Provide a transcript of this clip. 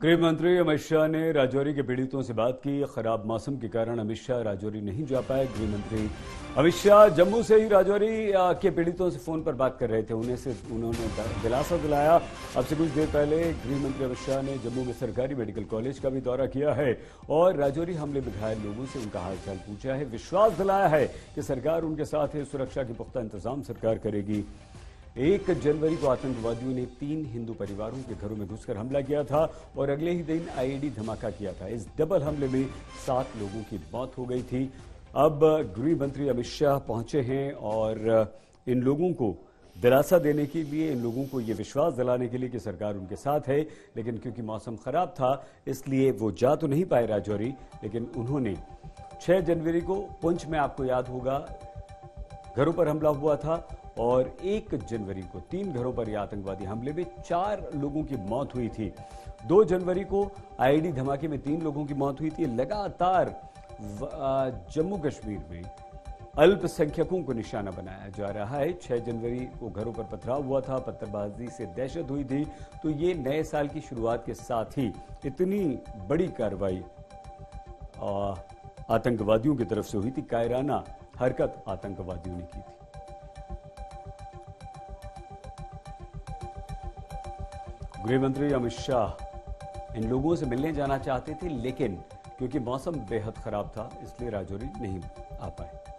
गृह मंत्री अमित शाह ने राजौरी के पीड़ितों से बात की। खराब मौसम के कारण अमित शाह राजौरी नहीं जा पाए। गृह मंत्री अमित शाह जम्मू से ही राजौरी के पीड़ितों से फोन पर बात कर रहे थे। उन्होंने दिलासा दिलाया। अब से कुछ देर पहले गृह मंत्री अमित शाह ने जम्मू में सरकारी मेडिकल कॉलेज का भी दौरा किया है और राजौरी हमले में घायल लोगों से उनका हालचाल पूछा है। विश्वास दिलाया है कि सरकार उनके साथ है, सुरक्षा के पुख्ता इंतजाम सरकार करेगी। 1 जनवरी को आतंकवादियों ने 3 हिंदू परिवारों के घरों में घुसकर हमला किया था और अगले ही दिन आईईडी धमाका किया था। इस डबल हमले में 7 लोगों की मौत हो गई थी। अब गृह मंत्री अमित शाह पहुंचे हैं और इन लोगों को दिलासा देने के लिए, इन लोगों को ये विश्वास दिलाने के लिए कि सरकार उनके साथ है। लेकिन क्योंकि मौसम खराब था इसलिए वो जा तो नहीं पाए राजौरी, लेकिन उन्होंने 6 जनवरी को पुंछ में, आपको याद होगा, घरों पर हमला हुआ था और 1 जनवरी को 3 घरों पर यह आतंकवादी हमले में 4 लोगों की मौत हुई थी। 2 जनवरी को आईडी धमाके में 3 लोगों की मौत हुई थी। लगातार जम्मू कश्मीर में अल्पसंख्यकों को निशाना बनाया जा रहा है। 6 जनवरी को घरों पर पथराव हुआ था, पत्थरबाजी से दहशत हुई थी। तो ये नए साल की शुरुआत के साथ ही इतनी बड़ी कार्रवाई आतंकवादियों की तरफ से हुई थी। कायराना हरकत आतंकवादियों ने की थी। गृहमंत्री अमित शाह इन लोगों से मिलने जाना चाहते थे, लेकिन क्योंकि मौसम बेहद खराब था इसलिए राजौरी नहीं आ पाए।